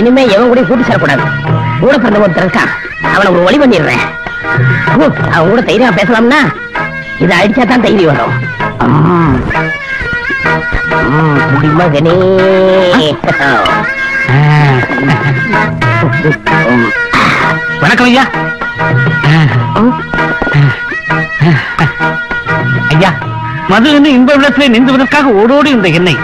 இனிமே எவன் கூட கூட்டி சேரக்கூடாது. கூட பிறந்த ஒருத்தர் இருக்கான், அவனை ஒரு ஒளி பண்ணிடுறேன். அவன் கூட தைரியமா பேசலாம்னா இதை அடிச்சா தான் தைரியம் வரும். மகனே வணக்கம் ஐயா. ஐயா, மதுவிலிருந்து இந்த இடத்துல நின்றுவதற்காக ஓடோடி இருந்த என்னை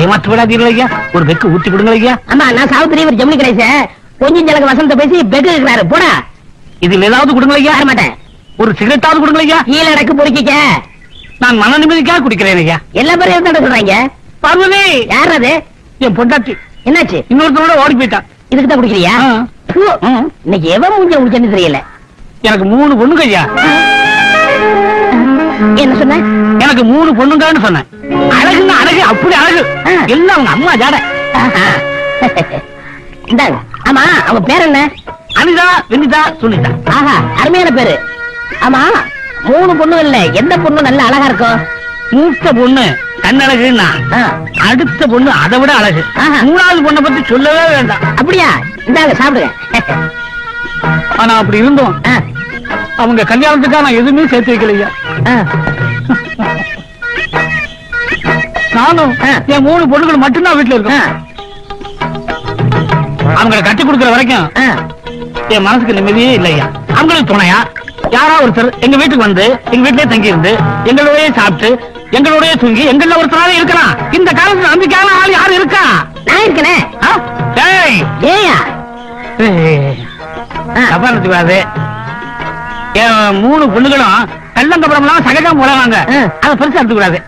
ஏமாற்ற விடாதீர்கள் ஐயா. ஒரு பெக்கு ஊட்டி விடுங்கள் ஐயா. அம்மா, நான் சாவுத்திரி ஒரு ஜமினி கிடைச்சேன். கொஞ்சம் ஜனக்கு வசந்த பேசி பெக்கு இருக்கிறாரு போடா. இதுல ஏதாவது கொடுங்கள் ஐயா. மாட்டேன். ஒரு சிகரெட்டாவது கொடுங்கள் ஐயா. கீழே அடக்கு பொறிக்க நான் மன நிம்மதிக்காக குடிக்கிறேன் ஐயா. எல்லா பேரும் சொல்றாங்க. பருவமே யார் அது? என் பொண்டாட்டி. என்னாச்சு? இன்னொருத்தோட ஓடி போயிட்டான். இதுக்குதான் குடிக்கிறியா? இன்னைக்கு எவன் மூஞ்ச முடிச்சேன்னு தெரியல. எனக்கு 3 பொண்ணுங்க ஐயா. என்ன சொன்ன? எனக்கு 3 பொண்ணுங்கன்னு சொன்னேன். அழகுன்னு அழகு, அப்படி அழகு. எல்லாம் அவங்க அம்மா ஜாட. இந்தாங்க. ஆமா, அவங்க பேர் என்ன? அனிதா, வெனிதா, சுனிதா. ஆஹா, அருமையான பேரு. ஆமா, 3 பொண்ணு இல்ல, எந்த பொண்ணு நல்ல அழகா இருக்கும்? மூத்த பொண்ணு கண்ணழகுன்னா, அடுத்த பொண்ணு அதை விட அழகு, 3வது பொண்ணை பத்தி சொல்லவே வேண்டாம். அப்படியா? இந்தாங்க சாப்பிடுங்க. ஆனா அப்படி இருந்தோம், அவங்க கல்யாணத்துக்காக நான் எதுவுமே சேர்த்து வைக்கலையா. நானும் என் 3 பொண்ணுகள் மட்டும்தான் வீட்டுல இருக்கேன். அவங்களை கட்டி கொடுக்குற வரைக்கும் என் மனசுக்கு நிம்மதியே இல்லையா. அவங்களுக்கு துணையா யாரா ஒருத்தர் எங்க வீட்டுக்கு வந்து, எங்க வீட்டிலேயே தங்கி இருந்து, எங்களோடய சாப்பிட்டு, எங்களோடய தூங்கி, எங்கள ஒருத்தராக இருக்கலாம். இந்த காலத்துல நம்பிக்கையான ஆள் யாரு இருக்கா? நான் இருக்கிறேன். என் 3 பொண்ணுகளும் கள்ளங்கபுரம் எல்லாம் சகஜம் போலவாங்க. அதை பெருசா எடுத்துக்கூடாது.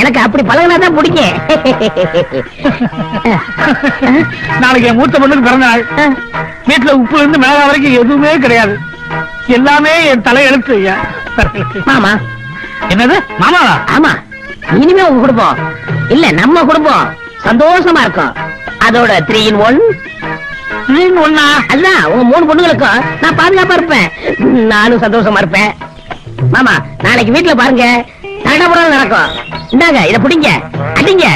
எனக்கு அப்படி பழகினாதான் பிடிக்கும். நாளைக்கு என் மூத்த பொண்ணுக்கு பிறந்த நாள். வீட்டுல உப்பு இருந்து மிளகா வரைக்கும் எதுவுமே கிடையாது. எல்லாமே என் தலையெழுத்து ஐயா. மாமா. என்னது மாமாவா? ஆமா, இனிமே உங்க குடும்பம் இல்ல, நம்ம குடும்பம் சந்தோஷமா இருக்கும். அதோட 3 in 1 அதான். உங்க 3 பொண்ணுங்களுக்கும் நான் பாதுகாப்பா இருப்பேன். நானும் சந்தோஷமா இருப்பேன். மாமா, நாளைக்கு வீட்டுல பாருங்க, தடபுடல் நடக்கும். இந்தாங்க, இத பிடிங்க, அடிங்க.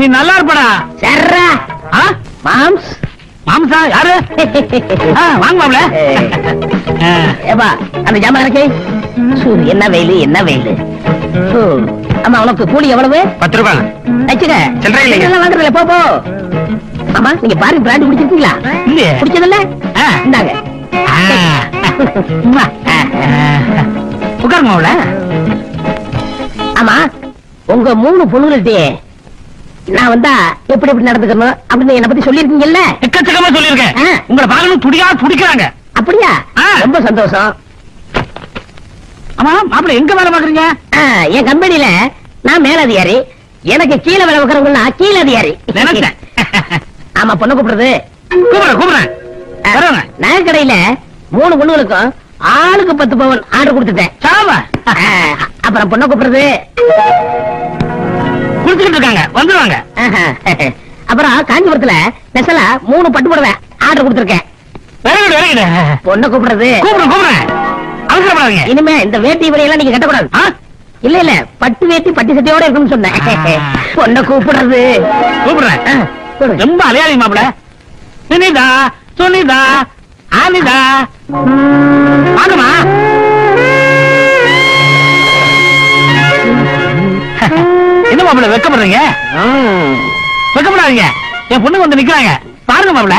நீ நல்லா இருப்படா. சர்ரா மாம்ஸ். மாம்சா யாரு? வாங்க மாம்ல. ஏப்பா, அந்த ஜாமான் இருக்கே. என்ன வெயிலு, என்ன வெயிலு. ஆமா, உனக்கு கூலி எவ்வளவு? 10 ரூபாய். வாங்குறதுல போப்போ. ஆமா, நீங்க பாருங்க, பிராண்ட் பிடிச்சிருக்கீங்களா? இல்லையே, பிடிச்சதில்ல. இந்தாங்க, உட்காருங்க அவள. ஆமா, உங்க 3 பொண்ணுங்கள்ட்டே நான் வந்தா எப்படி எப்படி நடந்துக்கணும் அப்படின்னு என்ன பத்தி சொல்லிருக்கீங்கல்ல? எக்கச்சக்கமா சொல்லிருக்கேன். உங்களை பாக்கணும் துடியா துடிக்கிறாங்க. அப்படியா? ரொம்ப சந்தோஷம். ஆமா, மாப்பிள்ள எங்க வேலை பாக்குறீங்க? என் கம்பெனில நான் மேலதிகாரி. எனக்கு கீழே வேலை பாக்குறவங்க கீழ அதிகாரி. ஆமா, பொண்ணு கூப்பிடுறது. கூப்பிடுறேன். நகை கடையில 3 பொண்ணுகளுக்கும் ஆளுக்கு 10 பவுன் ஆர்டர் கொடுத்துட்டேன். அப்புறம் பொண்ணு கூப்பிடுறது. குடுத்துக்கிட்டு இருக்காங்க, வந்துருவாங்க. அப்புறம் காஞ்சிபுரத்துல நெசலா 3 பட்டு போடுவேன் ஆர்டர் கொடுத்துருக்கேன். பொண்ணு கூப்பிடுறது. இனிமே இந்த வேட்டி வரையெல்லாம் நீங்க கட்டக்கூடாது. இல்ல இல்ல, பட்டு வேட்டி பட்டி சட்டையோட இருக்குன்னு சொன்னேன். பொண்ணை கூப்பிடுறது. கூப்பிடுறேன். ரொம்ப அலையாளி மாப்பிள. சுனிதா, சுனிதா, ஆனிதா, வாங்கம்மா. என்ன மாப்பிள வெக்கப்படுறீங்க? வெக்கப்படாதீங்க, என் பொண்ணுக்கு வந்து நிக்கிறாங்க. பாருங்க மாப்பிள,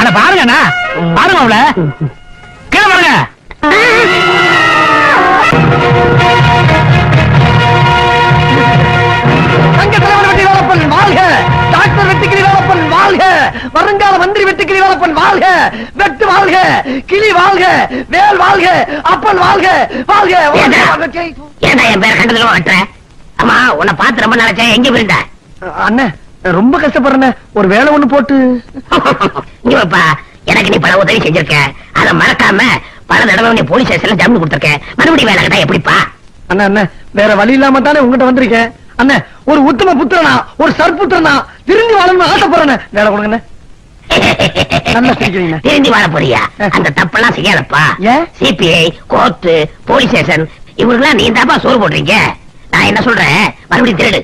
அட பாருங்கண்ணா, பாருங்க மாப்பிள, கீழே பாருங்க. வருங்கால மந்திரி வெட்டுக்கிளி வேலப்பன் வாழ்க, வெட்டு வாழ்க, கிளி வாழ்க, வேல் வாழ்க, அப்பன் வாழ்க, வாழ்க. ஏண்டா என் பேர் கண்டதுல வட்டற? அம்மா, உன்னை பார்த்து ரொம்ப நாளாச்சே, எங்க போயிருந்த? அண்ணா, ரொம்ப கஷ்டப்படுறேன். ஒரு வேலை ஒண்ணு போட்டு நீப்பா. எனக்கு நீ பல உதவி செஞ்சிருக்க, அதை மறக்காம பல தடவை நீ போலீஸ் ஸ்டேஷன்ல ஜாமீன் கொடுத்திருக்க. மறுபடியும் வேலை கேட்டா எப்படிப்பா? அண்ணா அண்ணா, வேற வழி இல்லாம தானே உங்ககிட்ட வந்திருக்கேன். அண்ணா, ஒரு உத்தம புத்திரனா, ஒரு சற்புத்திரனா திரும்பி வாழணும்னு ஆசைப்படுறேன். வேலை கொடுங்கண்ணே. திரும்பி வாழ போறியா? அந்த தப்பெல்லாம் செய்யாதப்பா. சிபிஐ, கோர்ட்டு, போலீஸ் ஸ்டேஷன், இவருக்கெல்லாம் நீ தாப்பா சோறு போடுறீங்க. நான் என்ன சொல்றேன், மறுபடியும் திருடு.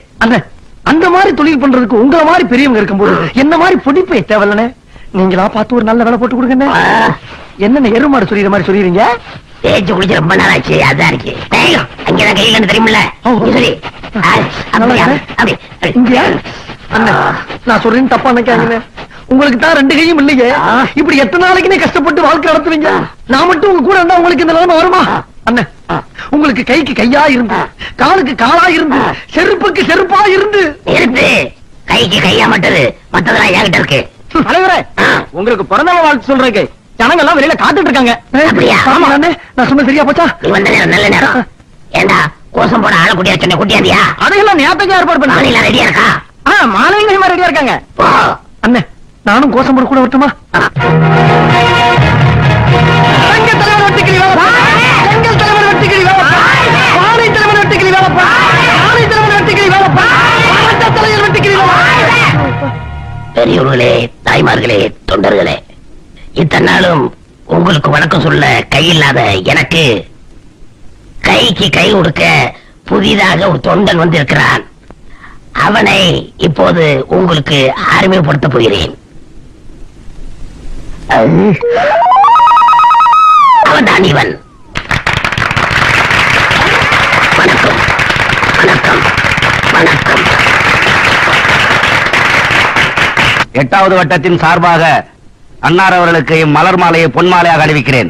அந்த மாதிரி தொழில் பண்றதுக்கு உங்கள மாதிரி பெரியவங்க இருக்கும்போது என்ன மாதிரி பொடிப்பை தேவலனே நீங்களா பார்த்து ஒரு நல்ல வேளை போட்டு கொடுங்க. என்னென்ன எருமாடு சொல்லிற மாதிரி சொல்றீங்க? ஏஞ்சு குடிச்சு ரொம்ப நாள் ஆச்சு அதா இருக்கு. டேய் அங்க தான் கையில என்ன தெரியும்ல? சரி. அப்படி இங்க அண்ணா நான் சொல்றேன் தப்பா நினைக்காதீங்க. உங்களுக்கு தான் ரெண்டு கையும் இல்லையே. இப்படி எத்தனை நாளைக்குனே கஷ்டப்பட்டு வாழ்க்கை நடத்துவீங்க? நான் மட்டும் உங்க கூட இருந்தா உங்களுக்கு இந்த நிலைமை வருமா? அண்ணா உங்களுக்கு கைக்கு கையா இருந்து காலுக்கு காலா இருந்து செருப்புக்கு செருப்பா இருந்து கைக்கு கையா மட்டது மத்ததெல்லாம் ஏகிட்ட இருக்கு. தலைவரே உங்களுக்கு பிறந்தநாள் வாழ்த்து சொல்றேன். ஜனங்க எல்லாம் வெளியில காத்துட்டு இருக்காங்க. நான் சொன்ன சரியா போச்சா? நல்ல நேரம். ஏண்டா கோசம் போட ஆளை குட்டியா சின்ன குட்டியாதியா? அதையெல்லாம் நேரத்துக்கு ஏற்பாடு பண்ண ரெடியா இருக்கா? மாலைங்க ரெடியா இருக்காங்க. அண்ணே நானும் கோசம் போட கூட வரட்டுமா? பெரியவர்களே, தாய்மார்களே, தொண்டர்களே, இத்தனாலும் உங்களுக்கு வணக்கம் சொல்ல கையில்லாத எனக்கு கைக்கு கை கொடுக்க புதிதாக ஒரு தொண்டன் வந்திருக்கிறான். அவனை இப்போது உங்களுக்கு அறிமுகப்படுத்த போகிறேன். அவன்தான் இவன். வணக்கம் வணக்கம் வணக்கம். 8வது வட்டத்தின் சார்பாக அன்னார் அவர்களுக்கு மலர் மாலையை பொன்மாலையாக அணிவிக்கிறேன்.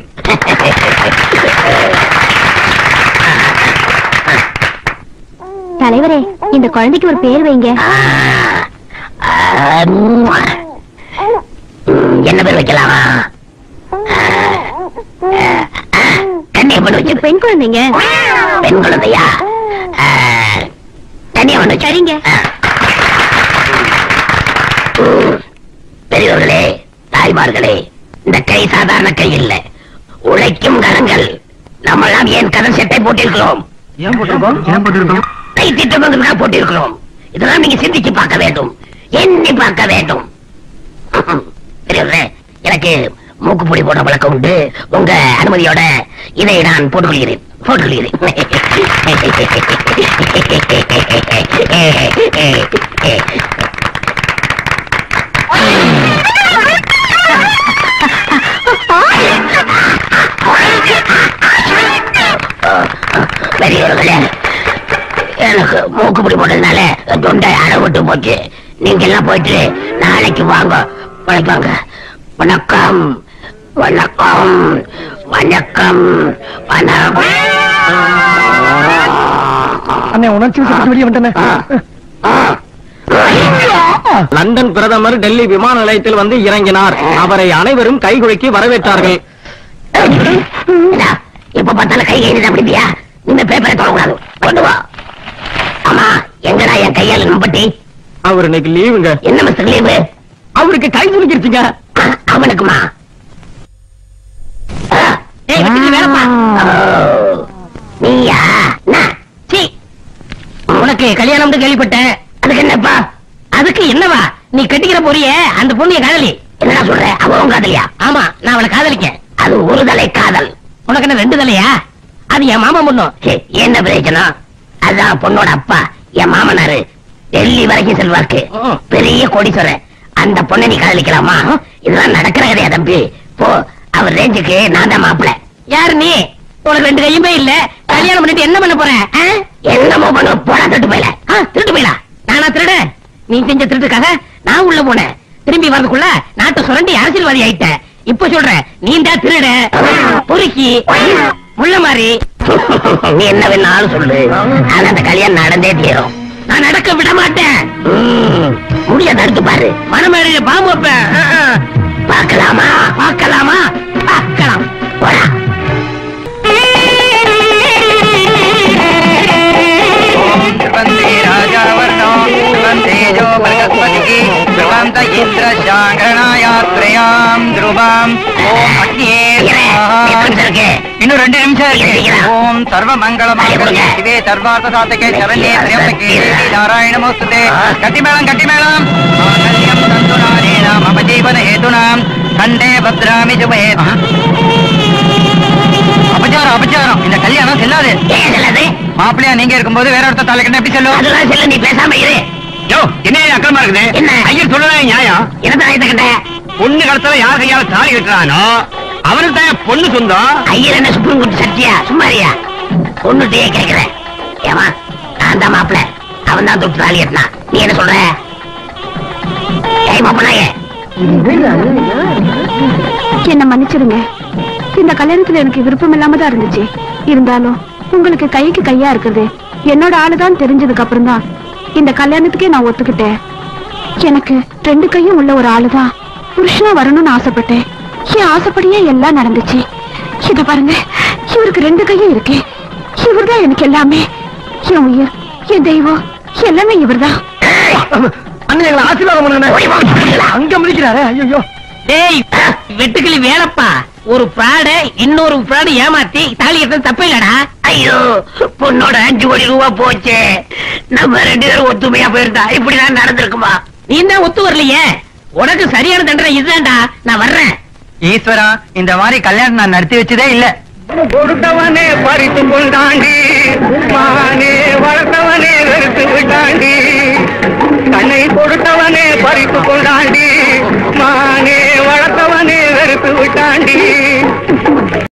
தலைவரே, இந்த குழந்தைக்கு ஒரு பேர் வைங்க. என்ன பேர் வைக்கலாமா? பெண் குழந்தைங்க. பெண் குழந்தையா? தனியா ஒண்ணு சரிங்க. பெரியவர்களே, தாய்மார்களே, இந்த கை சாதாரண கை இல்ல, உழைக்கும் கரங்கள். நம்மளாம் ஏன் கதர் செட்டை போட்டிருக்கிறோம்? கை திட்டங்களுக்காக போட்டிருக்கிறோம். இதெல்லாம் நீங்க சிந்திச்சு பார்க்க வேண்டும், எண்ணி பார்க்க வேண்டும். பெரியவர்களே, எனக்கு மூக்குப்பொடி போட வழக்கம் உண்டு. உங்க அனுமதியோட இதை நான் போட்டுக்கொள்கிறேன். பெரியவர்களே, எனக்கு மூக்குப்படி போட்டதுனால தொண்டை அடவிட்டு போச்சு. நீங்க எல்லாம் போயிட்டு நாளைக்கு வாங்க, பழைப்பாங்க. வணக்கம் வணக்கம் வணக்கம் வணக்கம். லண்டன் பிரதமர் டெல்லி விமான நிலையத்தில் வந்து இறங்கினார். அவரை அனைவரும் கைகுலுக்கி வரவேற்றார்கள். இப்ப பார்த்தாலும் கை கைது அப்படியா? இந்த பேப்பரை தொடக்கூடாது, கொண்டு வா. ஆமா, எங்கடா என் கையால நம்பட்டி? அவர் இன்னைக்கு லீவுங்க. என்ன மிஸ்டர் லீவு? அவருக்கு கை குலுக்கிருச்சுங்க. அவனுக்குமா? நீயா? உனக்கு கல்யாணம் கேள்விப்பட்டேன். அதுக்கு என்னப்பா? அதுக்கு என்னவா? நீ கட்டிக்கிற போறிய அந்த பொண்ணு காதலி. என்னடா சொல்ற? அவன் காதலியா? ஆமா, நான் அவளை காதலிக்க. அது ஒரு தலை காதல். உனக்கு என்ன ரெண்டு தலையா? அது என் மாமா பொண்ணு. என்ன பிரயோஜனம்? அதான் பொண்ணோட அப்பா என் மாமனாரு. டெல்லி வரைக்கும் செல்வாக்கு, பெரிய கோடீஸ்வரர். அந்த பொண்ணை நீ காதலிக்கலாமா? இதெல்லாம் நடக்கிற கதையா தம்பி? போ, அவர் ரேஞ்சுக்கு நான் தான் மாப்பிள்ள. யாரு நீ? உனக்கு ரெண்டு கையுமே இல்ல. கல்யாணம் பண்ணிட்டு என்ன பண்ண போறேன்? என்னமோ பண்ண போடா. திருட்டு போயில. திருட்டு போயில? நானா திருட? நீ செஞ்ச திருட்டுக்காக நான் உள்ள போனேன். திரும்பி வரதுக்குள்ள நாட்டை சுரண்டி அரசியல்வாதி ஆயிட்ட. இப்ப சொல்றேன் நீண்டா திருட பொறுக்கி முள்ள மாதிரி. நீ என்ன வேணாலும் சொல்லு, ஆனா அந்த கல்யாணம் நடந்தே தீரும். நான் நடக்க விட மாட்டேன். முடிய தடுத்து பாரு. மனமேடைய பாம்பு வைப்பேன். பார்க்கலாமா? பார்க்கலாமா? பார்க்கலாம். போடா. இன்னும் 2 நிமிஷம். ஓம் சர்வ மங்களமாய சிவே சர்வார்த்த சாதகே சரண்யே த்ரியம்பகே தேவி நாராயணமோஸ்துதே. கட்டிமேளம் கட்டிமேளம். ஆகல்யம் தந்துராணே நாம் அபஜீவன ஹேதுனாம் கண்டே பத்ராமி ஜுபே. அபச்சாரம் அபச்சாரம். இந்த கல்யாணம் செல்லாது. மாப்பிள்ளையா நீங்க இருக்கும்போது வேற ஒருத்தர் தலைக்கணும் எப்படி சொல்லுவோம்? நீ பேசாம இரு. विरपा உங்களுக்கு கைக்கு கையா இருக்குது என்னோட ஆளு தான் தெரிஞ்சதுக்கு அப்புறம் தான் இந்த கல்யாணத்துக்கே நான் ஒத்துக்கிட்டேன் எனக்கு ரெண்டு கையும் உள்ள ஒரு ஆளு தான் புருஷனா வரணும்னு ஆசைப்பட்டேன் இந்த ஆசைப்படியே எல்லாம் நடந்துச்சு இது பாருங்க இவருக்கு ரெண்டு கையும் இருக்கு இவர்தான் எனக்கு எல்லாமே என் உயிர் என் தெய்வம் எல்லாமே இவர்தான் அண்ணேங்களா ஆசீர்வாதம் பண்ணுங்க அங்க முடிக்கறாரே ஐயோ டேய் வெட்டுக்கிளி வேலப்பா ஒரு பிராட இன்னொரு பிராட ஏமாத்தி தாலியத்தை தப்ப இல்லடா ஐயோ பொண்ணோட 5 கோடி ரூபாய் போச்சே நம்ம ரெண்டு பேரும் ஒத்துமையா போயிருந்தா இப்படி தான் நடந்துருக்குமா நீ தான் ஒத்து வரலையே உனக்கு சரியான தண்டனை இதுதான்டா நான் வர்றேன் ஈஸ்வரா இந்த மாதிரி கல்யாணம் நான் நடத்தி வச்சதே இல்ல கொடுத்தவனே பறித்து கொண்டாண்டி மானே வளர்த்தவனே வெறுத்து விட்டாண்டி தன்னை கொடுத்தவனே பறித்து கொண்டாண்டி மானே வளர்த்தவனே வெறுத்து விட்டாண்டி